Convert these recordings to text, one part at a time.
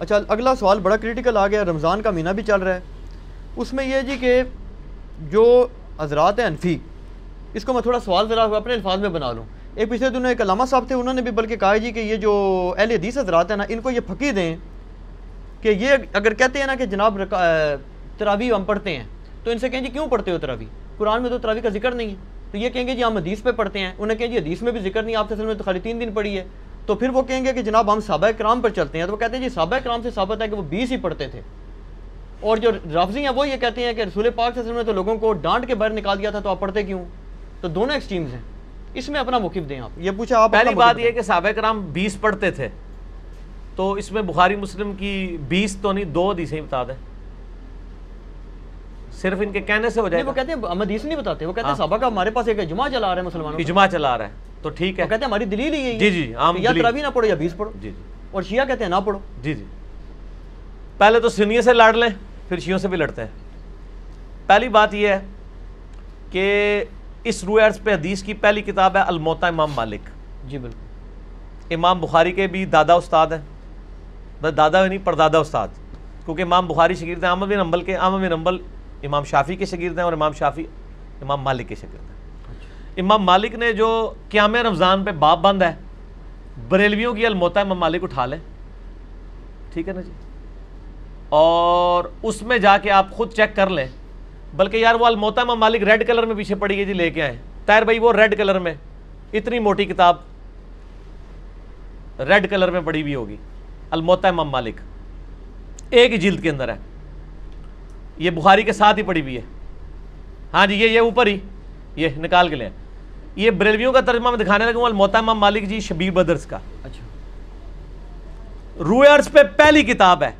अच्छा, अगला सवाल बड़ा क्रिटिकल आ गया, रमज़ान का महीना भी चल रहा है, उसमें यह जी कि जो हजरात हैं हनफी, इसको मैं थोड़ा सवाल ज़रा अपने अल्फाज में बना लूँ। एक पिछले दिन एक अलामा साहब थे, उन्होंने भी बल्कि कहा जी कि ये जो अहले हदीस हजरात हैं ना, इनको ये फकी दें कि ये अगर कहते हैं ना कि जनाब तरावी हम पढ़ते हैं, तो इनसे कहें जी क्यों पढ़ते हो तरावी, कुरान में तो तरावी का जिक्र नहीं है। तो ये कहेंगे जी हम हदीस पे पढ़ते हैं, उन्हें कहें जी हदीस में भी जिक्र नहीं, आपसे असल में तो खाली 3 दिन पढ़ी है। तो फिर वो कहेंगे कि जनाब हम साहबा कराम पर चलते हैं, तो वो कहते हैं जी साहबा कराम से साबित है कि वो 20 ही पढ़ते थे। और जो राफजी हैं वो ये कहते हैं कि रसूल पाक से असल में तो लोगों को डांट के बाहर निकाल दिया था, तो आप पढ़ते क्यों? तो दोनों एक्सट्रीम्स हैं, इसमें अपना मौक़िफ़ दें आप। ये पूछा आप, पहली बात यह कि साहबा कराम 20 पढ़ते थे, तो इसमें बुखारी मुस्लिम की 20 तो नहीं, 2 हदीसें ही बता दें, सिर्फ इनके कहने से हो जाएगा। वो कहते हैं हम हदीस नहीं बताते, वो कहते हैं साहबा का हमारे पास एक इजमा चला रहा है, मुसलमानों का इजमा चला रहा है, तो ठीक है। कहते हैं हमारी दलील ही है जी जी, हम या तरावी ना पढ़ो या 20 पढ़ो जी जी, और शिया कहते हैं ना पढ़ो जी जी। पहले तो सुन्नियों से लड़ लें, फिर शियों से भी लड़ते हैं। पहली बात यह है कि इस रूए अर्ज़ पे हदीस की पहली किताब है अल-मुवत्ता इमाम मालिक जी, बिल्कुल इमाम बुखारी के भी दादा उस्ताद हैं, दादा नहीं परदादा उस्ताद, क्योंकि इमाम बुखारी शगीर्द हैं अहमद बिन हंबल के, अहमद बिन हंबल इमाम शाफ़ी के शगिर्द हैं, और इमाम शाफ़ी इमाम मालिक के शगिर्द हैं। इमाम मालिक ने जो क़याम रमज़ान पे बाप बंद है, बरेलवियों की अल-मुवत्ता इमाम मालिक उठा लें, ठीक है ना जी, और उसमें जाके आप ख़ुद चेक कर लें। बल्कि यार वो अल-मुवत्ता इमाम मालिक रेड कलर में पीछे पड़ी है जी, लेके आए ताहिर भाई, वो रेड कलर में इतनी मोटी किताब रेड कलर में पड़ी हुई होगी, अल-मुवत्ता इमाम मालिक एक ही जिल्द के अंदर है, ये बुखारी के साथ ही पड़ी हुई है। हाँ जी, ये ऊपर ही ये निकाल के ले, ये बरेलवियों का तर्जमा मैं दिखाने लगा हूँ, अल-मुवत्ता इमाम मालिक जी शबीर बदर्स का। अच्छा, रूए अर्ज़ पे पहली किताब है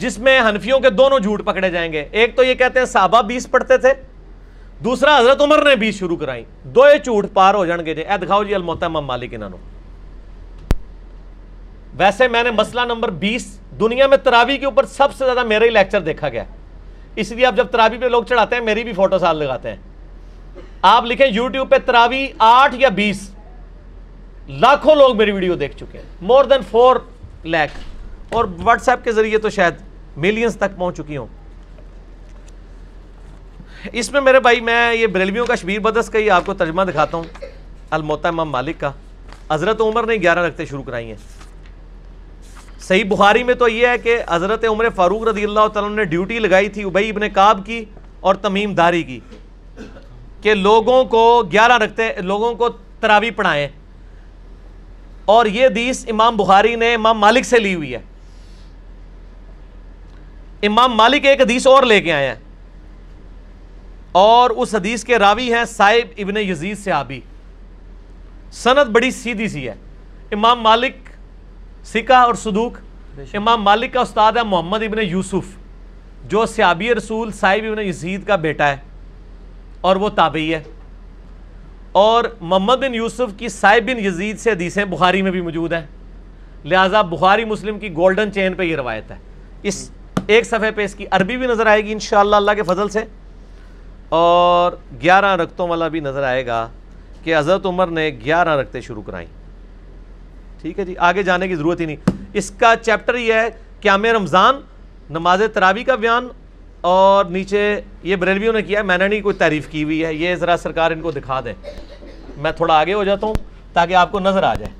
जिसमें हनफियों के दोनों झूठ पकड़े जाएंगे। एक तो ये कहते हैं साहबा 20 पढ़ते थे, दूसरा हजरत उमर ने 20 शुरू कराई, दो ये झूठ पार हो जाएंगे जी। ए दिखाओ जी अल-मुवत्ता इमाम मालिक इन्होंने। वैसे मैंने मसला नंबर 20 दुनिया में तरावी के ऊपर सबसे ज़्यादा मेरा ही लेक्चर देखा गया, इसलिए आप जब तरावी पे लोग चढ़ाते हैं मेरी भी फोटो साथ लगाते हैं। आप लिखें यूट्यूब पे तरावी 8 या 20, लाखों लोग मेरी वीडियो देख चुके हैं, more than 4 लाख, और व्हाट्सएप के जरिए तो शायद मिलियंस तक पहुंच चुकी हूं। इसमें मेरे भाई मैं ये बरेलवियों का शबीर बदस का ही आपको तर्जमा दिखाता हूं अल-मुवत्ता इमाम मालिक का। हजरत उमर ने 11 रखते शुरू कराई हैं। सही बुखारी में तो ये है कि हज़रत उमर फ़ारूक रज़ी अल्लाह तआला ने ड्यूटी लगाई थी उबई इब्ने काब की और तमीम दारी की कि लोगों को 11 रखते लोगों को तरावी पढ़ाएं, और ये हदीस इमाम बुखारी ने इमाम मालिक से ली हुई है। इमाम मालिक एक हदीस और लेके आए हैं, और उस हदीस के रावी हैं साइब इब्न यजीद से आबी। सनद बड़ी सीधी सी है, इमाम मालिक सिका और सदूक, इमाम मालिक का उस्ताद है मोहम्मद इब्न यूसुफ जो सहाबी रसूल साइब इब्न यजीद का बेटा है और वो ताबई है, और मोहम्मद बिन यूसुफ की साइब बिन यजीद से हदीसें बुखारी में भी मौजूद हैं, लिहाजा बुखारी मुस्लिम की गोल्डन चेन पे ये रवायत है। इस एक सफ़े पे इसकी अरबी भी नज़र आएगी इंशाअल्लाह अल्लाह के फजल से, और 11 रकतों वाला भी नज़र आएगा कि हज़रत उमर ने 11 रकतें शुरू कराई। ठीक है जी, आगे जाने की ज़रूरत ही नहीं। इसका चैप्टर ये है क़याम रमज़ान, नमाज तरावी का बयान, और नीचे ये बरेलवियों ने किया, मैंने नहीं कोई तारीफ़ की हुई है, ये ज़रा सरकार इनको दिखा दें। मैं थोड़ा आगे हो जाता हूँ ताकि आपको नज़र आ जाए।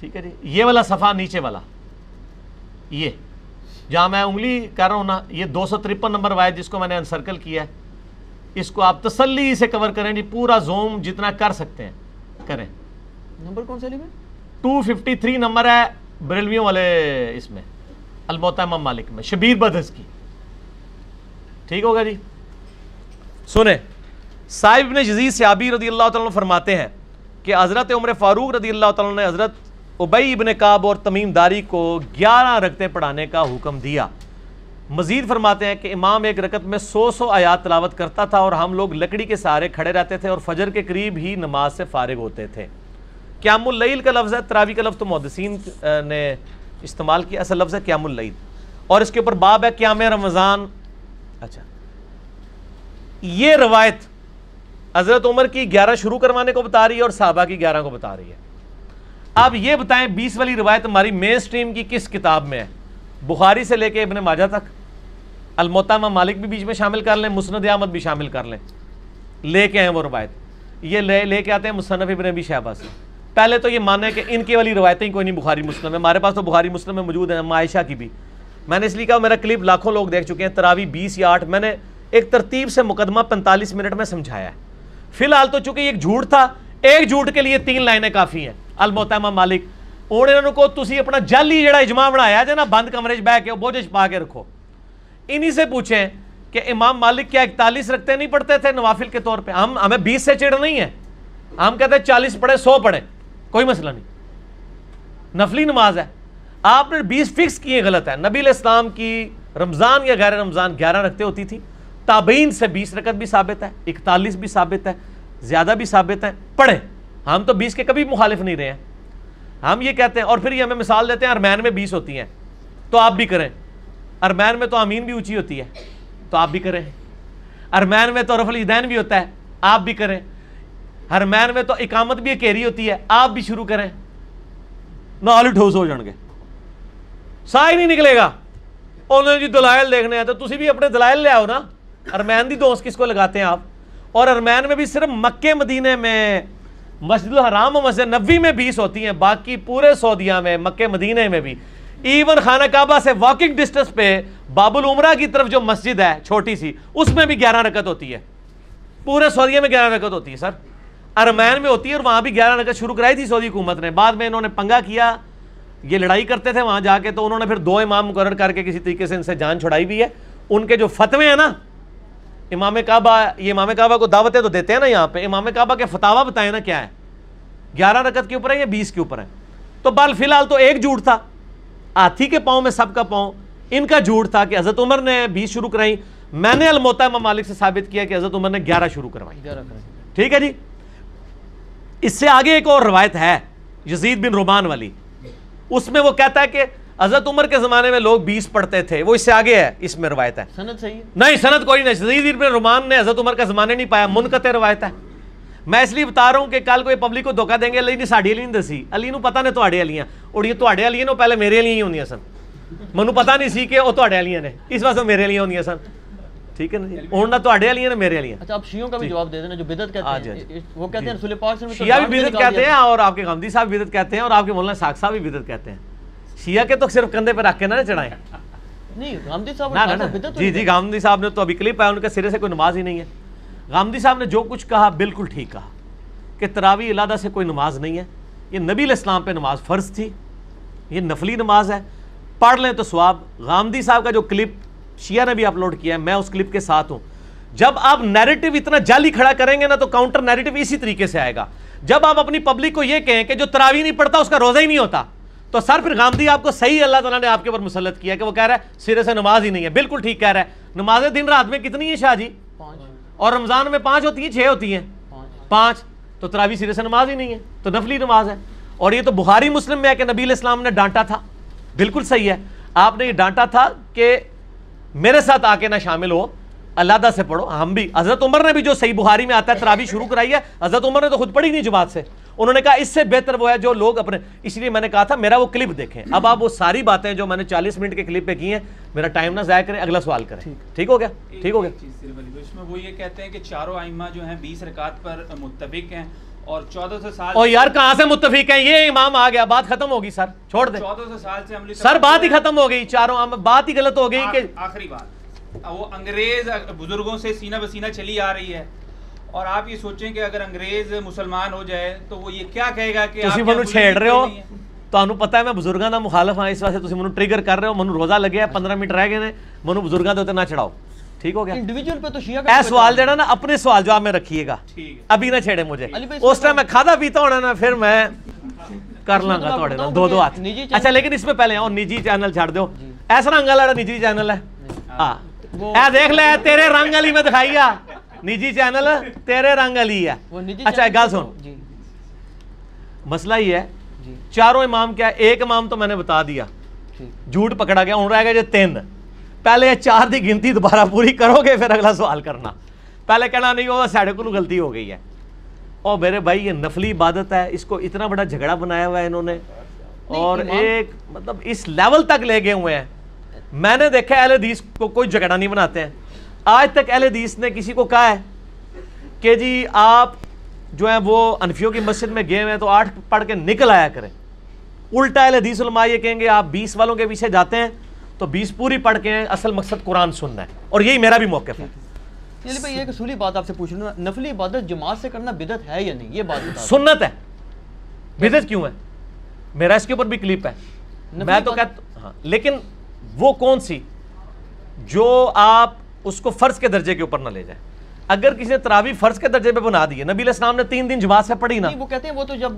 ठीक है जी, ये वाला सफ़ा नीचे वाला, ये जहाँ मैं उंगली कर रहा हूँ ना, ये 253 नंबर वायद जिसको मैंने अनसर्कल किया है, इसको आप तसल्ली से कवर करें जी, पूरा जोम जितना कर सकते हैं करें। नंबर कौन सा? 253 नंबर है बरेलवियों वाले, इसमें अल-मुवत्ता इमाम मालिक में शबीर बदस की। ठीक होगा जी, सुने साहिब इब्न यजीद सहाबी रदी अल्लाह तआला अन्हु फरमाते हैं कि हज़रत उमर फ़ारूक रदी अल्लाह तआला ने हज़रत उबई इब्न काब और तमीम दारी को 11 रकतें पढ़ाने का हुक्म दिया। मज़ीद फरमाते हैं कि इमाम एक रकत में 100 आयात तलावत करता था, और हम लोग लकड़ी के सहारे खड़े रहते थे और फजर के करीब ही नमाज से फ़ारिग होते थे। क़ियामुल-लैल का लफ्ज़ है, तरावी का लफ्ज़ तो मुहद्दिसीन ने इस्तेमाल किया, असल लफ्ज़ है क़ियामुल-लैल, और इसके ऊपर बाब है क़ियाम रमज़ान। अच्छा, ये रवायत हज़रत उमर की 11 शुरू करवाने को बता रही है और साहबा की 11 को बता रही है। आप ये बताएं 20 वाली रवायत हमारी मेन स्ट्रीम की किस किताब में है? बुखारी से लेके इब्न माजा तक, अल-मुवत्ता इमाम मालिक भी बीच में शामिल कर लें, मुस्नद अहमद भी शामिल कर लें, लेके आए वो रवायत, ये लेके आते हैं मुसन्नफ इब्न अबी शैबा से। पहले तो ये माने कि इनके वाली रवायतें कोई नहीं बुखारी मुस्लिम में, हमारे पास तो बुखारी मुस्लिम में मौजूद है, आयशा की भी। मैंने इसलिए कहा मेरा क्लिप लाखों लोग देख चुके हैं, तरावी 20 या 8 मैंने एक तरतीब से मुकदमा 45 मिनट में समझाया है। फिलहाल तो चूंकि एक झूठ था, एक झूठ के लिए 3 लाइनें काफ़ी हैं। अल-मुवत्ता इमाम मालिक उन्होंने तुसी अपना जाली जड़ा इजमा बनाया जे ना बंद कमरे बह के बोझ पा के रखो। इन्हीं से पूछें कि इमाम मालिक क्या 41 रखते नहीं पढ़ते थे नवाफिल के तौर पर? हम, हमें 20 से चिड़ नहीं है, हम कहते हैं 40 पढ़े 100 पढ़े कोई मसला नहीं, नफली नमाज है। आपने 20 फिक्स किए गलत है। नबी अलैहिस्सलाम की रमज़ान या गैर रमज़ान 11 रखते होती थी, ताबीन से 20 रकत भी साबित है, 41 भी साबित है, ज़्यादा भी साबित है, पढ़ें। हम तो 20 के कभी मुखालिफ नहीं रहे हैं, हम ये कहते हैं। और फिर ये हमें मिसाल देते हैं अरमैन में 20 होती हैं तो आप भी करें, अरमैन में तो आमीन भी ऊँची होती है तो आप भी करें, अरमैन में तो रफ़ुल यदैन भी होता है आप भी करें, हरमैन में तो इकामत भी अकेरी होती है आप भी शुरू करें, नाल ही ठोस हो जाएंगे, साह ही नहीं निकलेगा। उन्होंने जी दलाइल देखने हैं तो तुसी भी अपने दलाइल ले आओ ना। अरमैन दी दोस्त किसको लगाते हैं आप? और अरमैन में भी सिर्फ मक्के मदीने में, मस्जिद-उल-हराम और मस्जिद-ए-नबवी में 20 होती हैं, बाकी पूरे सऊदिया में, मक्के मदीने में भी, इवन खाना काबा से वॉकिंग डिस्टेंस पे बाबुल उमरा की तरफ जो मस्जिद है छोटी सी, उसमें भी 11 रकत होती है। पूरे सऊदिया में 11 रकत होती है सर, अरमैन में होती है और वहाँ भी 11 रकत शुरू कराई थी सऊदी हुकूमत ने। बाद में इन्होंने पंगा किया, ये लड़ाई करते थे वहाँ जाके, तो उन्होंने फिर 2 इमाम मुकर्रर करके किसी तरीके से इनसे जान छुड़ाई भी है। उनके जो फतवे हैं ना, इमाम काबा, ये इमाम काबा को दावतें तो देते हैं ना यहाँ पे, इमाम काबा के फतावा बताएं ना क्या है, 11 रकत के ऊपर है या 20 के ऊपर है। तो बाल फिलहाल तो एक झूठ था, हाथी के पाँव में सबका पाँव, इनका झूठ था कि हज़रत उमर ने 20 शुरू कराई। मैंने अल-मुवत्ता इमाम मालिक से साबित किया कि हज़रत उमर ने 11 शुरू करवाई। ठीक है जी। इससे आगे एक और रवायत है यजीद बिन रुमान वाली, उसमें वो कहता है कि हजरत उमर के ज़माने में लोग 20 पढ़ते थे, वो इससे आगे है, इसमें रवायत है। सनद सही है? नहीं, सनद कोई नहीं। यजीद बिन रुमान ने हजरत उमर का ज़माने नहीं पाया, मुनक़ते रवायत है। मैं इसलिए बता रहा हूँ कि कल कोई पब्लिक को धोखा देंगे, अली ने साड़ी अली नहीं दसी, अली नू पता ने तुहाडे अलियाँ, और ये तुहाडे अलियाँ नो पहले मेरे अलियाँ ही होंदियां सन, मैनू पता नहीं सी कि वो तुहाडे अलियाँ ने, इस वास्ते मेरे अलियाँ होंदियां सन। ठीक है ना, और ना तुहाडे अलियाँ ने मेरे अलियाँ। अच्छा, आप शियों का भी जवाब दे देना जो बिदअत कहते हैं, वो कहते हैं रसूल पाक सल्लल्लाहु अलैहि वसल्लम शिया भी बिदअत कहते हैं, और आपके गांधी साहब बिदअत कहते हैं, और आपके मौलाना साक साहब भी बिदअत कहते हैं। शिया के तो सिर्फ कंधे पर रख के ना चढ़ाएं। नहीं, गांधी साहब, जी जी, गांधी साहब ने तो अभी क्लिप आया, उनके सिरे से कोई नमाज ही नहीं है। गांधी साहब ने जो कुछ कहा बिल्कुल ठीक कहा कि तरावी इलादा से कोई नमाज नहीं है, ये नबी अलैहिस्सलाम पे नमाज फ़र्ज थी, ये नफली नमाज है, पढ़ लें तो सवाब। गांधी साहब का जो क्लिप शिया ने भी अपलोड किया है, मैं उस क्लिप के साथ हूँ। जब आप नैरेटिव इतना जाली खड़ा करेंगे ना तो काउंटर नैरेटिव इसी तरीके से आएगा। जब आप अपनी पब्लिक को ये कहें कि जो तरावी नहीं पढ़ता उसका रोज़ा ही नहीं होता, तो सर फिर गांधी आपको सही अल्लाह ताला ने आपके ऊपर मुसल्लत किया कि वो कह रहा है सिरे से नमाज ही नहीं है। बिल्कुल ठीक कह रहा है। नमाजें दिन रात में कितनी है शाह जी? 5, और रमज़ान में 5 होती हैं, 6 होती हैं, 5, तो तरावी सिरे से नमाज ही नहीं है, तो नफली नमाज है। और ये तो बुखारी मुस्लिम में है कि नबी अलैहिस्सलाम ने डांटा था, बिल्कुल सही है, आपने ये डांटा था कि मेरे साथ आके ना शामिल हो, अलहदा से पढ़ो। हम भी, हज़रत उमर ने भी जो सही बुखारी में आता है तरावी शुरू कराई है, हज़रत उमर ने तो खुद पढ़ी नहीं जमात से, उन्होंने कहा इससे बेहतर वो है जो लोग अपने, इसलिए मैंने कहा था मेरा वो क्लिप देखें। अब आप वो सारी बातें जो मैंने 40 मिनट के क्लिप पे की हैं, मेरा टाइम ना ज़ाया करें, अगला सवाल करें। ठीक हो गया? ठीक हो गया। तो इसमें वो ये कहते हैं कि चारों आइमा जो हैं 20 रकात पर मुत्तफिक हैं और 1400 साल। और यार कहाँ से मुत्तफिक हैं? ये इमाम आ गया, बात खत्म होगी सर, छोड़ दे। 1400 साल से हम सर, बात ही खत्म हो गई, चारों बात ही गलत हो गई। आखिरी बात, वो अंग्रेज बुजुर्गों से सीना बसीना चली आ रही है, और आप ये सोचें कि अगर अंग्रेज मुसलमान हो जाए तो वो ये क्या कहेगा कि आप मैं छेड़ रहे हो, तो पता है मैं बुजुर्गों का मुखालफ हाँ, इस वास्ते मैं ट्रिगर कर रहे हो, मैं रोजा लगे 15 मिनट रह गए, मैं बुजुर्गों के ऊपर ना चढ़ाओ। ठीक हो गया। इंडिविजुअल पे तो शिया का सवाल देना ना, अपने सवाल जवाब में रखिएगा, अभी ना छेड़े मुझे, उस टाइम मैं खादा पीता होना ना, फिर मैं कर लाँगा थोड़े ना 2-2 हाथ। अच्छा, लेकिन इसमें पहले और निजी चैनल छाड़ दो, ऐसा रंग वाला निजी चैनल है, हाँ देख ले तेरे रंग वाली में दिखाइया निजी चैनल तेरे रंग अली है। अच्छा, एक गाल सुन, मसला ये है चारों इमाम क्या है, एक इमाम तो मैंने बता दिया झूठ पकड़ा गया, उन रहेगा जो 3, पहले ये 4 की गिनती दोबारा पूरी करोगे फिर अगला सवाल करना, पहले कहना नहीं होगा साढ़े को गलती हो गई है। और मेरे भाई ये नफली इबादत है, इसको इतना बड़ा झगड़ा बनाया हुआ है इन्होंने, और एक मतलब इस लेवल तक ले गए हुए हैं मैंने देखा अहले हदीस को कोई झगड़ा नहीं बनाते हैं। आज तक अहले हदीस ने किसी को कहा है कि जी आप जो है वो अनफियों की मस्जिद में गए हैं तो 8 पढ़ के निकल आया करें। उल्टा अहले हदीस उलमा ये कहेंगे आप 20 वालों के पीछे जाते हैं तो 20 पूरी पढ़ के हैं, असल मकसद कुरान सुनना है। और यही मेरा भी मौक़िफ़ है। चलिए भाई एक असूली बात आपसे पूछ लूँ, नफली इबादत जमात से करना बिदअत है या नहीं? ये बात सुन्नत है, बिदअत क्यों है? मेरा इसके ऊपर भी क्लिप है। मैं तो कहता हाँ, लेकिन वो कौन सी जो आप उसको फ़र्ज के दर्जे के ऊपर ना ले जाए। अगर किसी ने तरावी फ़र्ज के दर्जे पे बना दी है, नबी अलैहिस्सलाम ने 3 दिन जमात से पढ़ी ना, वो कहते हैं वो तो जब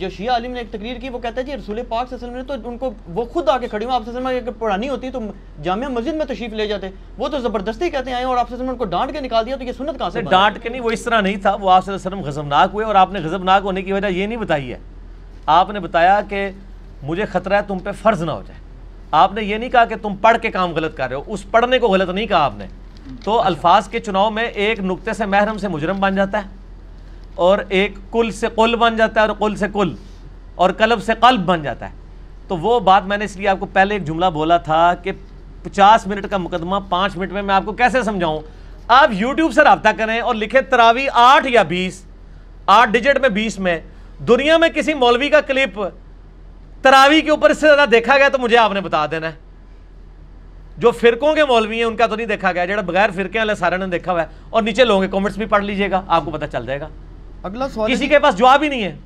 जो शिया आलिम ने एक तकरीर की वो कहता है जी रसूल पाक सल्लल्लाहु अलैहि वसल्लम ने तो उनको वो खुद आके खड़ी हुई आपसे अगर पढ़ानी होती तो जामिया मस्जिद में तशरीफ ले जाते, वो तो ज़बरदस्ती कहते हैं और आपसे उनको डांट के निकाल दिया, तो ये सुन्नत कहाँ से? डांट के नहीं, वो इस तरह नहीं था, वो आपसे गज़बनाक हुए। और आपने गज़बनाक होने की वजह ये नहीं बताई है, आपने बताया कि मुझे खतरा है तुम पे फ़र्ज़ ना हो जाए। आपने ये नहीं कहा कि तुम पढ़ के काम गलत कर रहे हो, उस पढ़ने को गलत नहीं कहा आपने। तो अल्फाज के चुनाव में एक नुक्ते से महरम से मुजरम बन जाता है, और एक कुल से कुल बन जाता है, और कुल से कुल, और कलब से कल्ब बन जाता है। तो वो बात मैंने इसलिए आपको पहले एक जुमला बोला था कि 50 मिनट का मुकदमा 5 मिनट में मैं आपको कैसे समझाऊँ। आप यूट्यूब से रब्ता करें और लिखें तरावी 8 या 20, 8 डिजिट में 20 में, दुनिया में किसी मौलवी का क्लिप तरावी के ऊपर इससे ज़्यादा देखा गया तो मुझे आपने बता देना है। जो फिरकों के मौलवी हैं उनका तो नहीं देखा गया, जो बगैर फिरके वाले सारे ने देखा हुआ है। और नीचे लोगों के कमेंट्स भी पढ़ लीजिएगा, आपको पता चल जाएगा। अगला सवाल किसी के पास जवाब ही नहीं है।